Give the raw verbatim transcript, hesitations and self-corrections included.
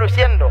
reluciendo.